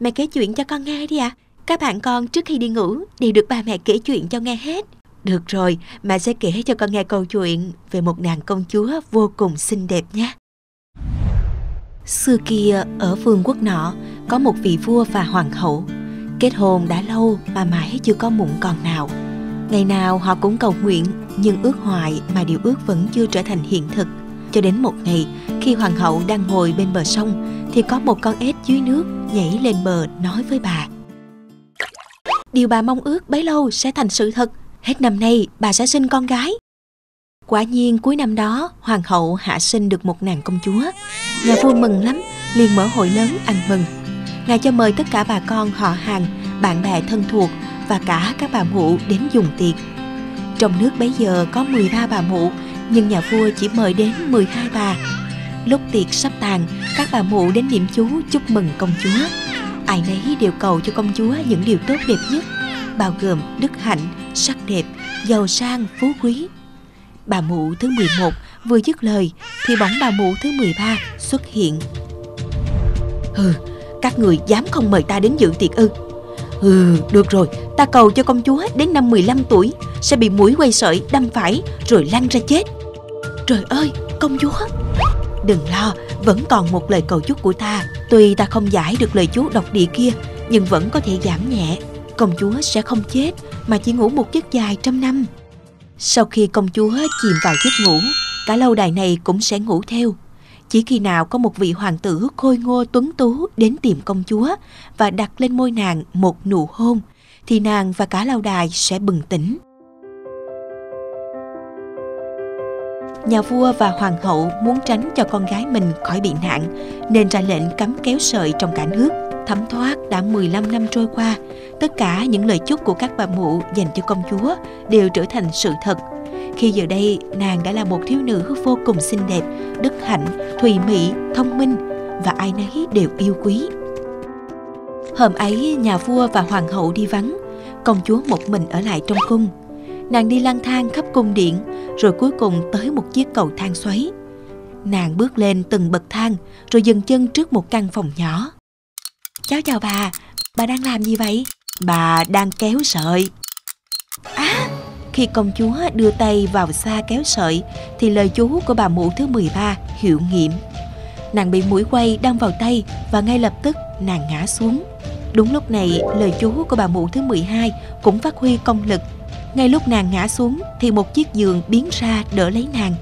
Mẹ kể chuyện cho con nghe đi ạ. Các bạn con trước khi đi ngủ đều được ba mẹ kể chuyện cho nghe hết. Được rồi, mẹ sẽ kể cho con nghe câu chuyện về một nàng công chúa vô cùng xinh đẹp nhé. Xưa kia ở vương quốc nọ có một vị vua và hoàng hậu. Kết hôn đã lâu mà mãi chưa có mụn con nào. Ngày nào họ cũng cầu nguyện, nhưng ước hoài mà điều ước vẫn chưa trở thành hiện thực. Cho đến một ngày, khi hoàng hậu đang ngồi bên bờ sông thì có một con ếch dưới nước nhảy lên bờ nói với bà: điều bà mong ước bấy lâu sẽ thành sự thật. Hết năm nay bà sẽ sinh con gái. Quả nhiên cuối năm đó hoàng hậu hạ sinh được một nàng công chúa. Nhà vua mừng lắm, liền mở hội lớn ăn mừng. Ngài cho mời tất cả bà con, họ hàng, bạn bè thân thuộc và cả các bà mụ đến dùng tiệc. Trong nước bấy giờ có 13 bà mụ, nhưng nhà vua chỉ mời đến 12 bà. Lúc tiệc sắp tàn, các bà mụ đến niệm chú chúc mừng công chúa. Ai nấy đều cầu cho công chúa những điều tốt đẹp nhất, bao gồm đức hạnh, sắc đẹp, giàu sang, phú quý. Bà mụ thứ 11 vừa dứt lời thì bỗng bà mụ thứ 13 xuất hiện. Hừ, các người dám không mời ta đến dự tiệc ư? Ừ, được rồi, ta cầu cho công chúa đến năm 15 tuổi sẽ bị muỗi quay sợi đâm phải rồi lăn ra chết. Trời ơi, công chúa! Đừng lo, vẫn còn một lời cầu chúc của ta. Tuy ta không giải được lời chú độc địa kia, nhưng vẫn có thể giảm nhẹ. Công chúa sẽ không chết mà chỉ ngủ một giấc dài trăm năm. Sau khi công chúa chìm vào giấc ngủ, cả lâu đài này cũng sẽ ngủ theo. Chỉ khi nào có một vị hoàng tử khôi ngô tuấn tú đến tìm công chúa và đặt lên môi nàng một nụ hôn, thì nàng và cả lâu đài sẽ bừng tỉnh. Nhà vua và hoàng hậu muốn tránh cho con gái mình khỏi bị nạn, nên ra lệnh cấm kéo sợi trong cả nước. Thấm thoát đã 15 năm trôi qua, tất cả những lời chúc của các bà mụ dành cho công chúa đều trở thành sự thật. Khi giờ đây, nàng đã là một thiếu nữ vô cùng xinh đẹp, đức hạnh, thùy mị, thông minh và ai nấy đều yêu quý. Hôm ấy, nhà vua và hoàng hậu đi vắng, công chúa một mình ở lại trong cung. Nàng đi lang thang khắp cung điện, rồi cuối cùng tới một chiếc cầu thang xoáy. Nàng bước lên từng bậc thang, rồi dừng chân trước một căn phòng nhỏ. Cháu chào bà đang làm gì vậy? Bà đang kéo sợi. Khi công chúa đưa tay vào xa kéo sợi thì lời chú của bà mụ thứ 13 hiệu nghiệm. Nàng bị muỗi quay đâm vào tay và ngay lập tức nàng ngã xuống. Đúng lúc này lời chú của bà mụ thứ 12 cũng phát huy công lực. Ngay lúc nàng ngã xuống thì một chiếc giường biến ra đỡ lấy nàng.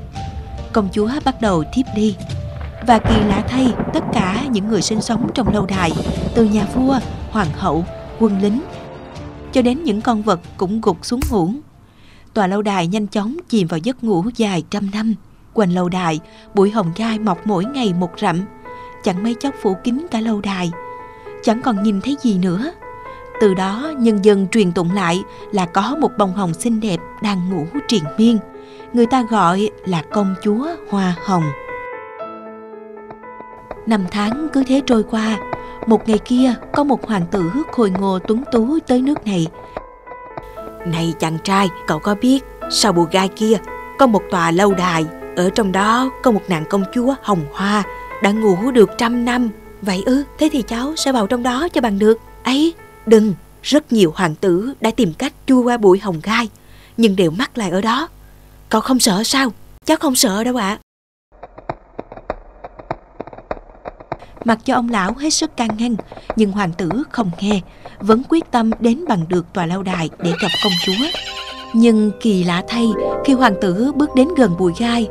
Công chúa bắt đầu thiếp đi. Và kỳ lạ thay, tất cả những người sinh sống trong lâu đài, từ nhà vua, hoàng hậu, quân lính cho đến những con vật cũng gục xuống ngủ. Tòa lâu đài nhanh chóng chìm vào giấc ngủ dài trăm năm. Quanh lâu đài, bụi hồng gai mọc mỗi ngày một rậm, chẳng mấy chốc phủ kín cả lâu đài. Chẳng còn nhìn thấy gì nữa. Từ đó nhân dân truyền tụng lại là có một bông hồng xinh đẹp đang ngủ triền miên. Người ta gọi là công chúa Hoa Hồng. Năm tháng cứ thế trôi qua. Một ngày kia có một hoàng tử khôi ngô tuấn tú tới nước này. Này chàng trai, cậu có biết sau bụi gai kia có một tòa lâu đài, ở trong đó có một nàng công chúa Hồng Hoa đã ngủ được 100 năm. Vậy ư? Thế thì cháu sẽ vào trong đó cho bằng được. Ấy, đừng, rất nhiều hoàng tử đã tìm cách chui qua bụi hồng gai nhưng đều mắc lại ở đó. Cậu không sợ sao? Cháu không sợ đâu ạ. Mặc cho ông lão hết sức can ngăn, nhưng hoàng tử không nghe, vẫn quyết tâm đến bằng được tòa lâu đài để gặp công chúa. Nhưng kỳ lạ thay, khi hoàng tử bước đến gần bụi gai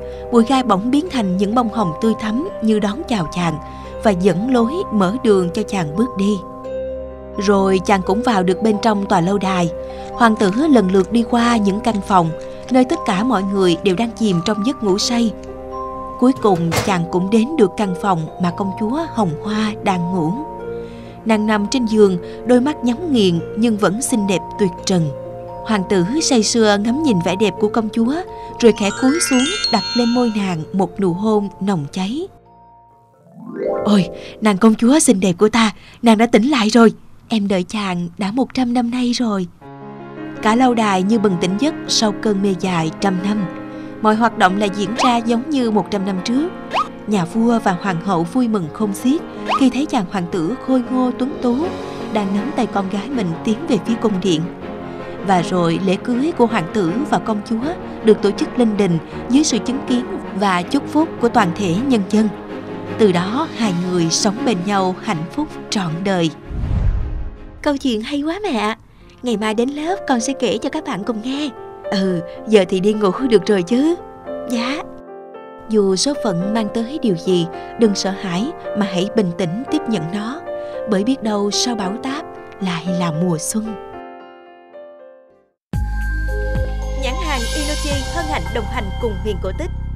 bỗng biến thành những bông hồng tươi thắm như đón chào chàng và dẫn lối mở đường cho chàng bước đi. Rồi chàng cũng vào được bên trong tòa lâu đài. Hoàng tử lần lượt đi qua những căn phòng, nơi tất cả mọi người đều đang chìm trong giấc ngủ say. Cuối cùng chàng cũng đến được căn phòng mà công chúa Hồng Hoa đang ngủ. Nàng nằm trên giường, đôi mắt nhắm nghiền nhưng vẫn xinh đẹp tuyệt trần. Hoàng tử say sưa ngắm nhìn vẻ đẹp của công chúa, rồi khẽ cúi xuống đặt lên môi nàng một nụ hôn nồng cháy. Ôi, nàng công chúa xinh đẹp của ta, nàng đã tỉnh lại rồi. Em đợi chàng đã 100 năm nay rồi. Cả lâu đài như bừng tỉnh giấc sau cơn mê dài 100 năm. Mọi hoạt động lại diễn ra giống như 100 năm trước. Nhà vua và hoàng hậu vui mừng khôn xiết khi thấy chàng hoàng tử khôi ngô tuấn tú đang nắm tay con gái mình tiến về phía cung điện. Và rồi lễ cưới của hoàng tử và công chúa được tổ chức linh đình dưới sự chứng kiến và chúc phúc của toàn thể nhân dân. Từ đó hai người sống bên nhau hạnh phúc trọn đời. Câu chuyện hay quá mẹ. Ngày mai đến lớp con sẽ kể cho các bạn cùng nghe. Giờ thì đi ngủ được rồi chứ? Dạ. Dù số phận mang tới điều gì, đừng sợ hãi mà hãy bình tĩnh tiếp nhận nó. Bởi biết đâu sau bão táp lại là mùa xuân. Nhãn hàng Inochi hân hạnh đồng hành cùng Miền Cổ Tích.